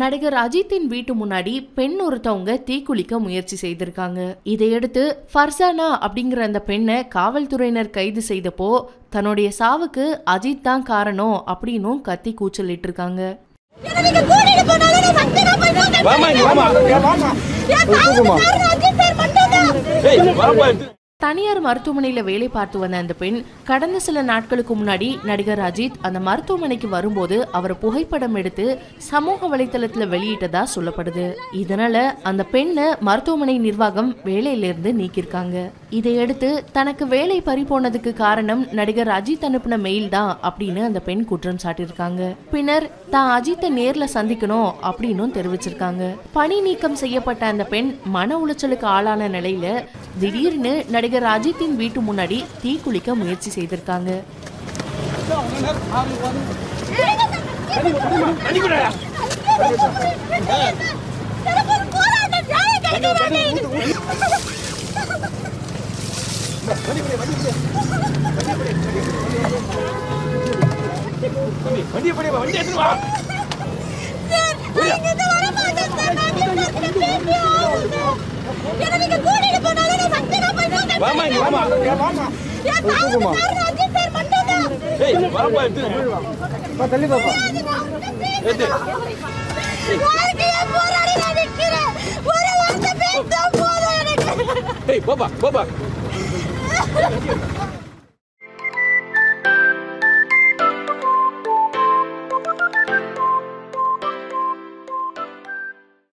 நடிகர் அஜித்தின் வீட்டு முன்னாடி பெண் ஒருத்தவங்க தீக்குளிக்க முயற்சி செய்திருக்காங்க. இதையடுத்து ஃபர்சானா அப்படிங்கிற அந்த பெண்ணை காவல்துறையினர் கைது செய்தப்போ தன்னுடைய சாவுக்கு அஜித் தான் காரணம் அப்படினும் கத்தி கூச்சலிட்டு இருக்காங்க. தனியார் மருத்துவமனையில் வேலை பார்த்து வந்த அந்த பெண் கடந்த சில நாட்களுக்கு முன்னாடி நடிகர் அஜித் அந்த மருத்துவமனைக்கு வரும்போது அவர் புகைப்படம் எடுத்து சமூக வலைதளத்தில் வெளியிட்டதா சொல்லப்படுது. இதனால அந்த பெண்ணை மருத்துவமனை நிர்வாகம் வேலையிலிருந்து நீக்கியிருக்காங்க. இதையடுத்து தனக்கு வேலை பறி போனதுக்கு காரணம் நடிகர் அஜித் அனுப்பின மெயில் தான் அப்படின்னு அந்த பெண் குற்றம் சாட்டியிருக்காங்க. பின்னர் தான் அஜித்தை நேர்ல சந்திக்கணும் அப்படின்னு தெரிவிச்சிருக்காங்க. பணி நீக்கம் செய்யப்பட்ட அந்த பெண் மன உளைச்சலுக்கு ஆளான நிலையில திடீர்னு நடிகர் அஜித்தின் வீட்டு முன்னாடி தீக்குளிக்க முயற்சி செய்திருக்காங்க. Hey, Baba, Baba.